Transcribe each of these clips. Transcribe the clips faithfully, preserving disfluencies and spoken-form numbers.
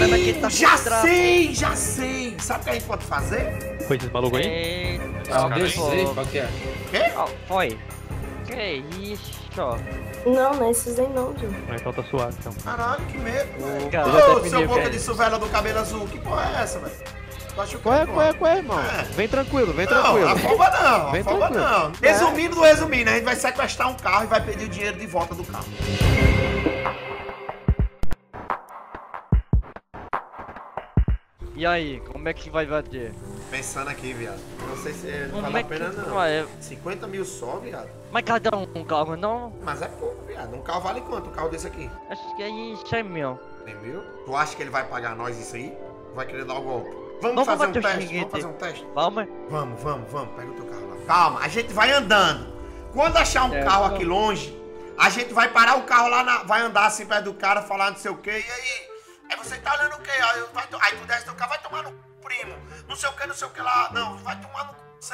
problema é que ele tá já concentrado. sei, já sei. Sabe o que a gente pode fazer? Foi desse maluco aí? Ah, eu sei, qual que é? Quê? Oh, foi. Que isso? Não, não é isso aí não, Ju. Mas falta suar, então. Caralho, que medo, velho. Ô, seu boca de suvela do cabelo azul, que porra é essa, velho? Corre, corre, corre, irmão. É. Vem tranquilo, vem não, tranquilo. Afoba não, vem afoba tranquilo. não. Resumindo do resumindo, a gente vai sequestrar um carro e vai pedir o dinheiro de volta do carro. E aí, como é que vai bater? Pensando aqui, viado. Não sei se não vale a pena, não. É... cinquenta mil só, viado. Mas cada um um carro, não? Mas é pouco, viado. Um carro vale quanto? Um carro desse aqui? Acho que aí cem mil. cem mil? Tu acha que ele vai pagar nós isso aí? Vai querer dar o golpe? Vamos fazer um teste, vamos fazer um teste? Vamos? Vamos, vamos, vamos. Pega o teu carro lá. Calma, a gente vai andando. Quando achar um carro aqui longe, a gente vai parar o carro lá, na... vai andar assim perto do cara, falar não sei o quê. E aí? Aí você tá olhando o quê? Aí, vai... aí tu desce teu carro, vai tomar no primo. Não sei o que, não sei o que lá. Não, vai tomar no c...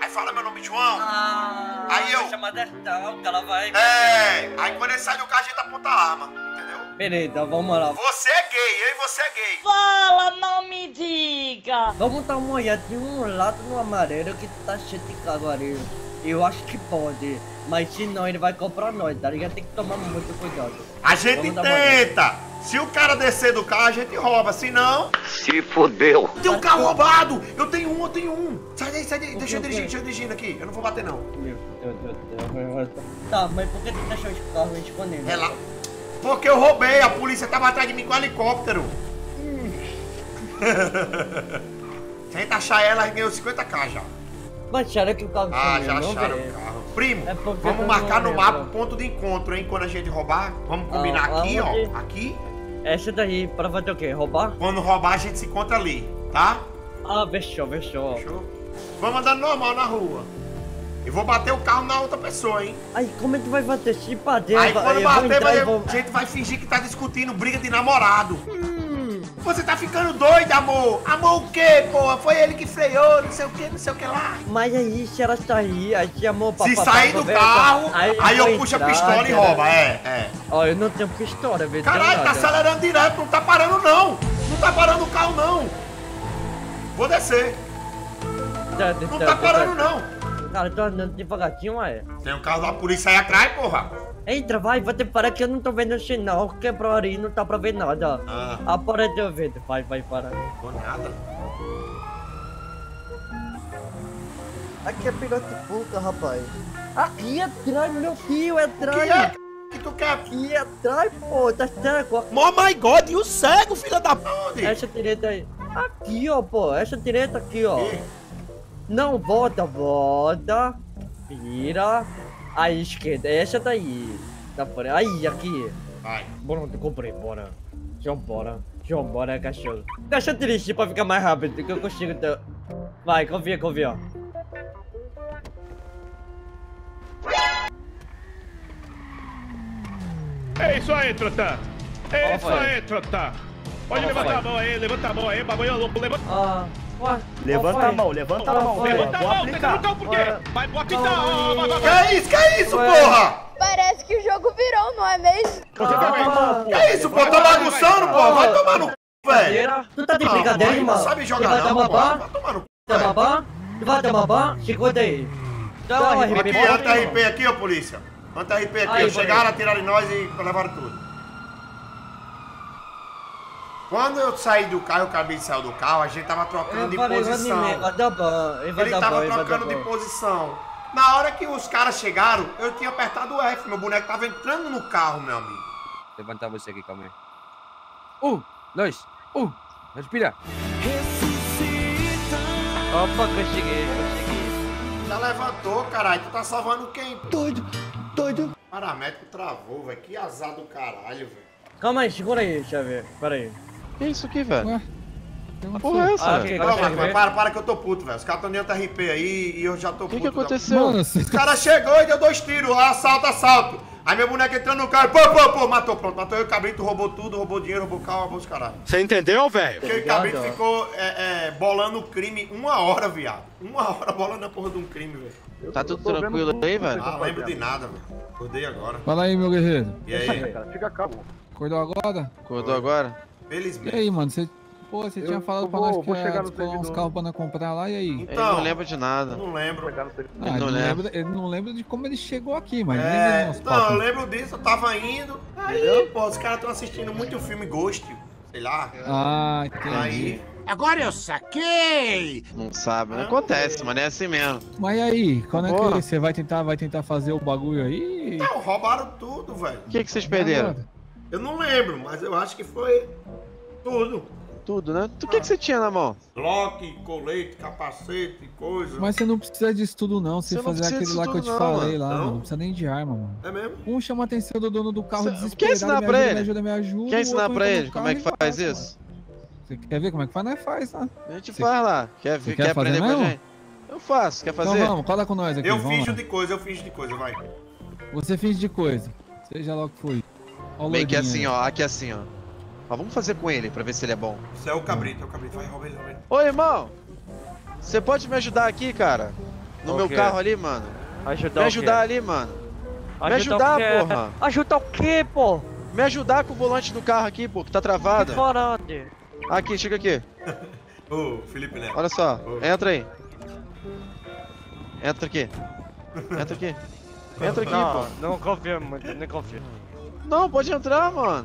Aí fala meu nome, João. Ah, aí eu... chamada é tal, que ela vai... É, aí quando ele sai do carro, a gente aponta a arma, entendeu? Beleza, vamos lá. Você é gay, eu e você é gay. Fala, não me diga. Vamos dar uma olhada de um lado no amarelo que tá cheio de cavareiro. Eu acho que pode, mas se não ele vai comprar nós, tá ligado? Tem que tomar muito cuidado. A gente tenta. Se o cara descer do carro, a gente rouba, se não... Se fodeu. Tem um carro roubado. Eu tenho um, eu tenho um. Sai daí, sai daí. Deixa eu dirigir, deixa eu dirigir aqui. Eu não vou bater, não. Meu Deus do céu. Tá, mas por que tu deixou os carros disponíveis? É lá. Porque eu roubei, a polícia tava atrás de mim com um helicóptero. Hum. Se a gente achar ela, ganhou cinquenta mil já. Mas acharam que o carro... Ah, já acharam o carro. Primo, é vamos marcar no mapa o ponto de encontro, hein? Quando a gente roubar, vamos combinar ah, aqui, vamos ó. De... Aqui. Essa daí, pra fazer o quê? Roubar? Quando roubar, a gente se encontra ali, tá? Ah, fechou, fechou. Fechou? Vamos andar normal na rua. E vou bater o carro na outra pessoa, hein? Aí, como é que vai bater? Se bater, aí quando eu bater, vai, vou... a gente vai fingir que tá discutindo briga de namorado. Hum, você tá ficando doido, amor. Amor o quê, porra? Foi ele que freou, não sei o quê, não sei o que lá. Mas aí, se ela sair, aí se amor... Se sair do carro, aí, aí eu puxo entrar, a pistola cara. e rouba, é, é. Ó, eu não tenho pistola, velho. Caralho, tá acelerando direto, não tá parando, não. Não tá parando o carro, não. Vou descer. Não tá parando, não. Cara, tô andando devagarzinho, ué. Tem um carro da polícia aí atrás, porra. Entra, vai, vai ter que parar que eu não tô vendo o sinal. Quebrou ali, não tá pra ver nada. Ah. Ah, para de eu ver. Vai, vai, para. Não nada. Aqui é piloto de puta, rapaz. Aqui atrás, meu filho, é atrás. O que é que tu quer? Aqui atrás, pô, tá cego. Oh my God, e o cego, filha da puta. Essa direita aí. Aqui, ó, pô. Essa direita aqui, ó. E? Não, volta, volta. Vira. Aí, esquerda. Essa daí. Tá por aí, aqui. Vai. Pronto, comprei. Bora. Vambora. Vambora, cachorro. Deixa eu dirigir pra ficar mais rápido que eu consigo. Ter... Vai, confia, confia. É isso aí, trota. É isso aí, trota. Pode levantar a mão aí, levanta a mão aí, bagulho louco, levanta. Ah. Ué, levanta a mão, levanta a mão, levanta a mão, tem que trocar o porquê? Vai, bota então, vai, vai, vai. Que é isso, que é isso, porra? Parece que o jogo virou, não é mesmo? Que é isso, pô? Tá bagunçando, porra? Vai tomar no c, velho. Tu tá de brincadeira, irmão? Não sabe jogar não, porra. Vai tomar no c, velho. Vai tomar babá? Vai tomar babá? Segura aí. Aqui, anta R P aqui, ô polícia. Anta R P aqui, chegaram, atiraram em nós e levaram tudo. Quando eu saí do carro, o cabelo saiu do carro, a gente tava trocando de posição. Ele tava trocando de posição. Na hora que os caras chegaram, eu tinha apertado o F. Meu boneco tava entrando no carro, meu amigo. Levantar você aqui, calma aí. Um, dois, um. Respira. Opa, que eu cheguei, eu cheguei. Já levantou, caralho. Tu tá salvando quem? Doido, doido. Paramédico travou, velho. Que azar do caralho, velho. Calma aí, segura aí, deixa eu ver. Pera aí. Que isso aqui, velho? Que porra é essa? Ah, okay, não, Marcos, mas para, para que eu tô puto, velho. Os caras estão dentro da R P aí e eu já tô que puto. O que aconteceu? Da... Os caras chegou e deu dois tiros. Assalto, assalto. Aí meu boneco entrando no carro. Pô, pô, pô. Matou, pronto. Matou eu o cabrito, roubou tudo. Roubou dinheiro, roubou carro, roubou os caralho. Você entendeu, velho? Porque o cabrito ficou é, é, bolando o crime uma hora, viado. Uma hora bolando a porra de um crime, velho. Tá tudo tranquilo aí, velho? Ah, não lembro de nada, velho. Acordei agora. Vai lá aí, meu guerreiro. E aí? Fica calmo. Acordou agora? Acordou agora? Felizmente. E aí, mano, você... Pô, você eu tinha falado vou, pra nós que ia descolar uns carros pra nós comprar lá, e aí? Então, ele não lembra de nada. Eu não lembro. Ele não, ele não lembra. lembra. Ele não lembra de como ele chegou aqui, mas... É, não, papos. Eu lembro disso, eu tava indo. Aí, entendeu? Pô, os caras tão assistindo muito filme Ghost, sei lá. Ah, entendi. Aí... Agora eu saquei! Não sabe, não acontece, mas é assim mesmo. Mas e aí, quando Boa. é que você vai tentar, vai tentar fazer o bagulho aí? Então, roubaram tudo, velho. O que que vocês perderam? Eu não lembro, mas eu acho que foi tudo. Tudo, né? O que que você tinha na mão? Lock, colete, capacete, coisa. Mas você não precisa disso tudo, não. Você, você fazer não aquele lá que eu te não, falei mano. lá, não. Mano. Não precisa nem de arma, mano. É mesmo? Um chama a atenção do dono do carro você... desesperado. Quer ensinar pra ele? Me ajuda, me ajuda. Quer ensinar pra ele como é que faz, faz isso? Mano. Você quer ver como é que faz? Nós faz, tá? A gente você... faz lá. Quer, quer, quer aprender mesmo? com a gente? Eu faço. Quer fazer? Então vamos, cola com nós aqui. Eu finjo de coisa, eu finjo de coisa, vai. Você finge de coisa. Seja lá o que foi. Meio que assim, ó. Aqui assim, ó. Mas vamos fazer com ele, pra ver se ele é bom. Isso é o cabrito, é o cabrito. Vai, rouba ele, rouba ele. Ô, irmão! Você pode me ajudar aqui, cara? No okay. meu carro ali, mano? Ajudar me ajudar o ali, mano. Ajudar me ajudar, o porra. Ajudar o quê, pô? Me ajudar com o volante do carro aqui, pô, que tá travado. Que aqui, chega aqui. Ô, Felipe Neto. Olha só, oh. entra aí. Entra aqui. Entra aqui. Entra aqui, não, pô. Não confio, mano. Não confio. Não, pode entrar, mano.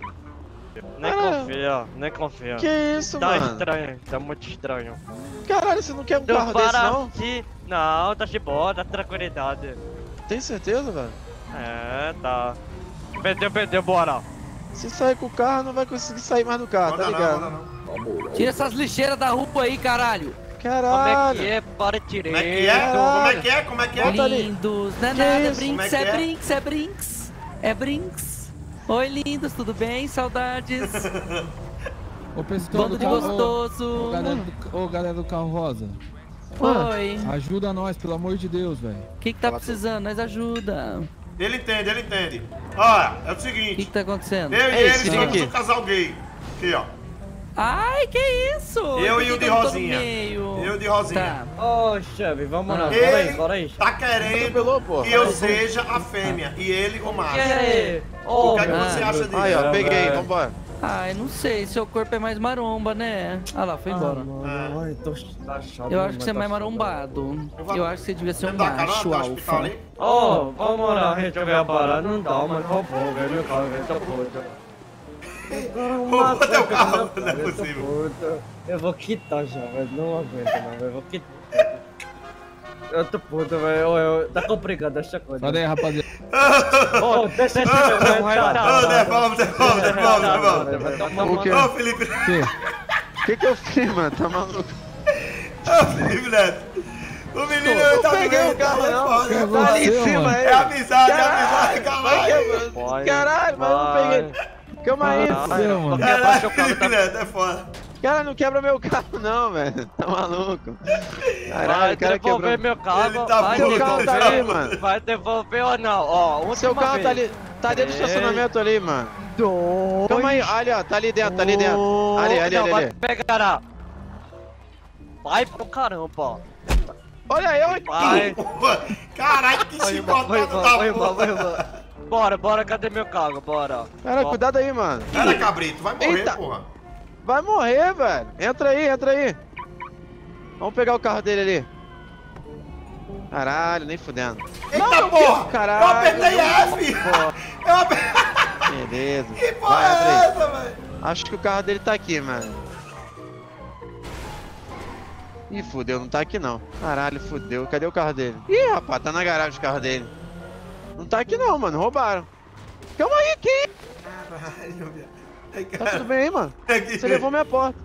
Nem ah, confia, nem confia. Que isso, tá mano? Tá estranho, tá muito estranho. Caralho, você não quer um tu carro desse, não? Aqui. Não, tá de boa, tá tranquilidade. Tem certeza, velho? É, tá. Perdeu, perdeu, bora. Se sair com o carro, não vai conseguir sair mais do carro, não, tá não, ligado? Não, não, não. Tira essas lixeiras da rua aí, caralho. Caralho. Como é que é? Para direito. Como é que é? Como é que é? Como é que é? Lindos, não é nada, é brinks, é brinks, é brinks. É brinks. Oi, lindos, tudo bem? Saudades! Ô, pessoal do carro, gostoso! Ô, galera do, ô, galera do carro rosa! Oi! Ajuda nós, pelo amor de Deus, velho! O que que tá Fala precisando? Nós ajuda! Ele entende, ele entende! Olha, é o seguinte... O que que tá acontecendo? Eu e Ei, ele somos um casal gay! Aqui, ó! Ai, que isso! Eu que e o de Rosinha! Eu de Rosinha! Tá. Ô, Chave, vamos lá! Ele bora aí, bora aí! Tá querendo eu que eu seja a fêmea e ele o macho! Oh, o que, é que você acha disso? Aí, ó, peguei, vambora. Ah, eu não sei, seu corpo é mais maromba, né? Ah lá, foi embora. Ah, ah. Eu, achado, eu acho que você é mais marombado. Eu, eu acho que você devia ser um macho alfa. Oh, vamos lá, gente, eu a parar, não dá, mas roubou, velho, o carro, velho, puta. Roubou teu carro, não é possível. Eu vou quitar já, velho, não aguento, não, eu vou quitar. Eu tô puto, velho. Tá complicado essa coisa. Olha aí, rapaziada. Ô, deixa esse meu velho. Ô, devolve, devolve, devolve, devolve. Ô, Felipe Neto. O que que eu fiz, mano? Tá maluco? Ô, Felipe Neto. O menino não peguei o carro, não. Tá ali em cima, é. É amizade, é amizade, caralho. Caralho, mas eu não peguei. Calma aí, mano. Caralho, Felipe Neto, é foda. Cara, não quebra meu carro não, velho. Tá maluco. Caralho, o cara quebrou meu carro. Tá vai devolver meu carro. Tá aí, mano. Vai devolver ou não? Ó, o seu carro vez. tá ali. Tá dentro do estacionamento ali, mano. Dois. Calma aí, ali, ó. Tá ali dentro, tá ali dentro. Ali, ali, não, ali. Vai ali. Pegar. Vai pro caramba. Olha eu aqui. Caralho, que chibotado da porra. Bora, bora. Cadê meu carro? Bora. Cara, cuidado aí, mano. Cara, cabrito. Vai morrer, Eita. porra. Vai morrer, velho. Entra aí, entra aí. Vamos pegar o carro dele ali. Caralho, nem fudendo. Eita não, porra! Caralho, eu apertei F! Eu apertei... Beleza. Que porra Vai, é essa, velho? Acho que o carro dele tá aqui, mano. Ih, fudeu, não tá aqui não. Caralho, fudeu. Cadê o carro dele? Ih, rapaz, tá na garagem o carro dele. Não tá aqui não, mano. Roubaram. Calma aí, que... Caralho, velho. Tá tudo bem aí, mano? Você levou minha porta.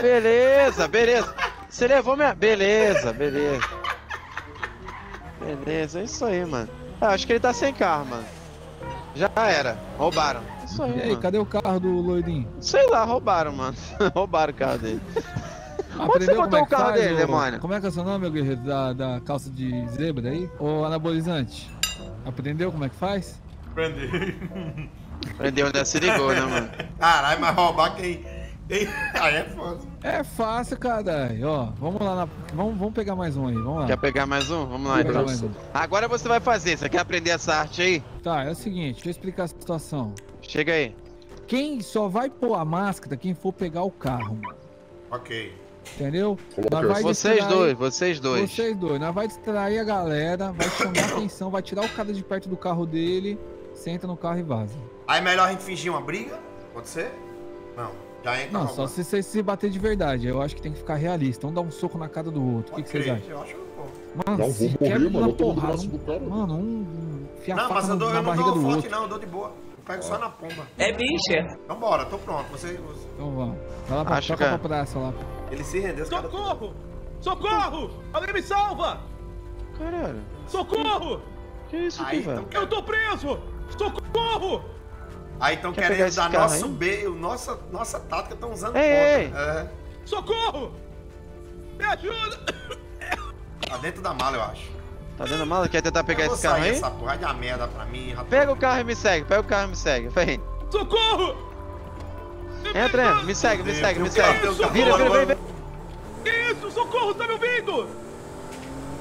Beleza, beleza. Você levou minha... Beleza, beleza. Beleza, é isso aí, mano. Ah, acho que ele tá sem carro, mano. Já era. Roubaram. Isso aí, E aí, mano. cadê o carro do loirinho? Sei lá, roubaram, mano. roubaram o carro dele. Onde você botou o carro dele, demônio? Como é que é o seu nome, meu guerreiro? Da, da calça de zebra aí? Ô, anabolizante. Aprendeu como é que faz? Aprendi. Prendeu onde se ligou, né, mano? Caralho, mas roubar quem... quem... Aí é fácil. É fácil, caralho. Ó, vamos lá, na... vamos, vamos pegar mais um aí, vamos lá. Quer pegar mais um? Vamos lá, então. Um. Agora você vai fazer, você quer aprender essa arte aí? Tá, é o seguinte, deixa eu explicar a situação. Chega aí. Quem só vai pôr a máscara, quem for pegar o carro, mano. Ok. Entendeu? Vai vocês distrair, dois, vocês dois. Vocês dois. Nós vai distrair a galera, vai chamar atenção, vai tirar o cara de perto do carro dele, senta no carro e vaza. Aí melhor a gente fingir uma briga? Pode ser? Não. Já entra. Não, só se você se bater de verdade. Eu acho que tem que ficar realista. Um dá um soco na cara do outro. O que, que vocês acham? Eu acho bom. Mano, não, se morrer, quebra mano, uma porrada. Um, mano, um... Fiar não, mas eu, dou, eu não dou forte outro. Não, eu dou de boa. Pega só na pomba. É bicha. Então bora, tô pronto. Você... Então vamos. Vai lá pra, que... pra praça lá. Ele se rendeu. Socorro! Cara... Socorro! Alguém me salva! Caralho. Socorro! Que isso aí, aqui, então, velho? Eu tô preso! Socorro! Aí estão querendo usar nosso meio, nossa, nossa tática, estão usando contra. É. Socorro! Me ajuda! Tá dentro da mala, eu acho. Tá dando mal? Quer tentar pegar esse carro aí? Essa porra de uma merda pra mim, rapaz. Pega o carro e me segue, pega o carro e me segue, vem. Socorro! Entra, me segue, me segue, me segue. Vira, vira, vira. Que isso? Socorro, tá me ouvindo?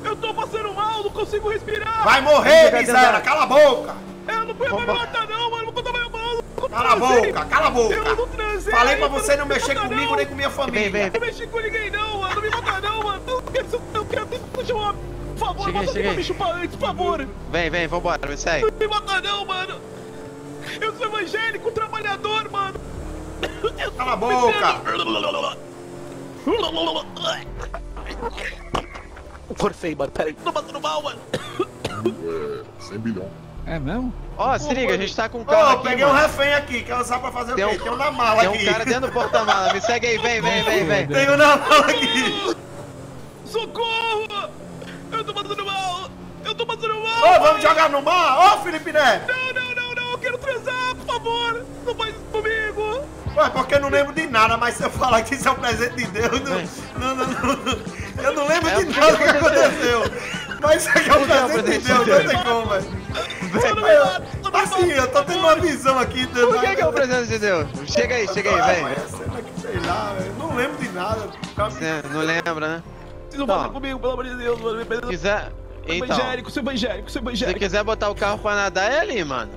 Eu tô passando mal, não consigo respirar. Vai morrer, miséria, cala a boca. Eu não fui mais matar não, mano, não vou tomar mal. Cala a boca, cala a boca. Eu não transei. Falei pra você não mexer comigo nem com minha família. Não mexi com ninguém não, mano, não me matar não, mano. Eu quero deixar um homem. Por favor, cheguei, bota aqui me chupar antes, por favor. Vem, vem, vambora, me segue. Não me mata não, mano. Eu sou evangélico, trabalhador, mano. Cala a boca. Forcei, mano, peraí. Tô batendo mal, mano. cem bilhões. É mesmo? Ó, oh, se liga, a gente tá com um carro oh, aqui, peguei mano. um refém aqui, quer usar pra fazer tem o quê? Um... Tem um na mala tem aqui. Tem um cara dentro do porta-mala, me segue aí, vem, vem, vem, vem. Tem um na mala aqui. Socorro! Eu tô passando mal! Eu tô passando mal! Ô, oh, vamos jogar no mar! Ô, oh, Felipe Neto! Não, não, não, não! Eu quero transar, por favor! Não faz isso comigo! Ué, porque eu não lembro de nada, mas se eu falar que isso é um presente de Deus... Não, não, não, não. Eu não lembro é, de nada que aconteceu! Mas isso aqui é um presente de Deus, não tem como, velho! Assim, eu tô tendo uma visão aqui... Deus, por que é que é um presente de Deus? Chega aí, chega aí, velho! Sei lá, velho! Não lembro de nada! Você não lembra, né? Não então, comigo, pelo amor de Deus, mano. Quiser... Então, evangélico, sou evangélico, sou evangélico. Se quiser botar o carro pra nadar, é ali, mano.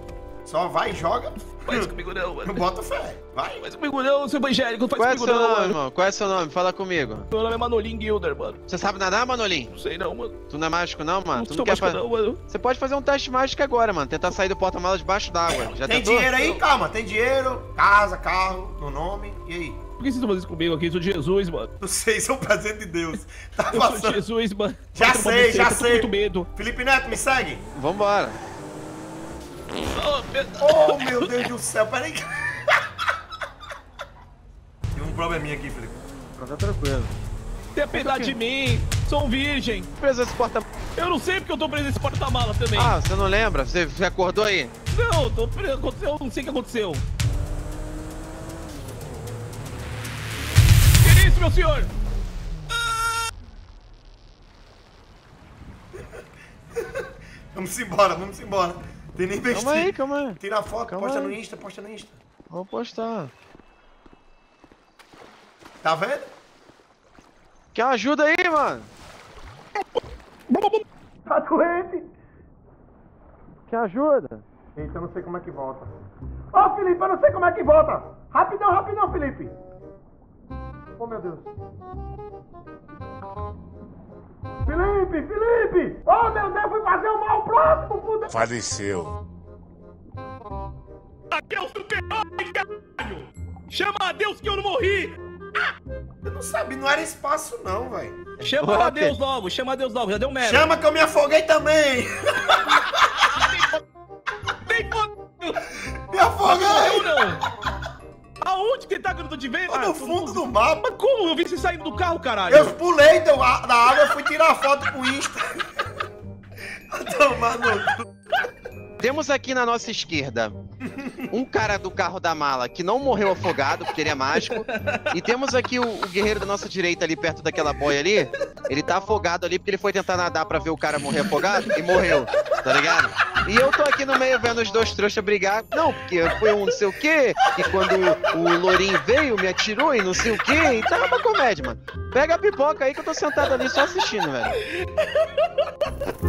Só vai e joga. Faz comigo não, mano. Não bota fé. Vai. Faz comigo não, sou evangélico. Não faz Qual comigo é seu não, nome, mano. Irmão? Qual é seu nome? Fala comigo. Meu nome é Manolim Gilder, mano. Você sabe nadar, Manolim? Não sei não, mano. Tu não é mágico não, mano? Não tu não quer fazer... não, mano. Você pode fazer um teste mágico agora, mano. Tentar sair do porta-malas debaixo d'água. Já tem tentou? Dinheiro aí? Não. Calma, tem dinheiro, casa, carro, no nome, e aí? Por que vocês estão fazendo isso comigo aqui? Eu sou Jesus, mano. Não sei, isso é um presente de Deus. Tá eu passando. Sou Jesus, mano. Já sei, já sei. Tô com muito medo. Felipe Neto, me segue. Vambora. Oh, oh, meu Deus do céu. Peraí. Tem um probleminha aqui, Felipe. Tá tranquilo. Tem a piedade de mim. Sou um virgem. Preso esse porta-malas. Eu não sei porque eu tô preso nesse porta-malas também. Ah, você não lembra? Você, você acordou aí? Não, eu tô preso. Eu não sei o que aconteceu. Meu senhor! Vamos embora, vamos embora. Tem nem vestir. Calma aí, calma aí. Tira a foto, calma posta aí. no Insta, posta no Insta. Vou postar. Tá vendo? Quer ajuda aí, mano? Tá doente. Quer ajuda? Eita, eu não sei como é que volta. Ô, oh, Felipe, eu não sei como é que volta. Rapidão, rapidão, Felipe. Oh, meu Deus. Felipe, Felipe! Oh, meu Deus, fui fazer o mal próximo, puta! Faleceu. Aqui é o super-homem, caralho! Chama a Deus que eu não morri! Ah! Eu não sabia, não era espaço não, velho. Chama Ô, a Deus que... logo, chama a Deus logo, já deu merda. Chama que eu me afoguei também! Nem foda! Me afoguei! Não, não! Aonde que ele tá que eu não tô te vendo? No fundo do mar. Mas como? Eu vi você saindo do carro, caralho. Eu pulei da água, eu fui tirar foto pro Insta. Tomar no... Temos aqui na nossa esquerda um cara do carro da mala que não morreu afogado, porque ele é mágico. E temos aqui o, o guerreiro da nossa direita ali, perto daquela boia ali. Ele tá afogado ali porque ele foi tentar nadar pra ver o cara morrer afogado e morreu, tá ligado? E eu tô aqui no meio vendo os dois trouxas brigar. Não, porque foi um não sei o quê. E quando o lourinho veio, me atirou e não sei o quê. E tá uma comédia, mano. Pega a pipoca aí que eu tô sentado ali só assistindo, velho.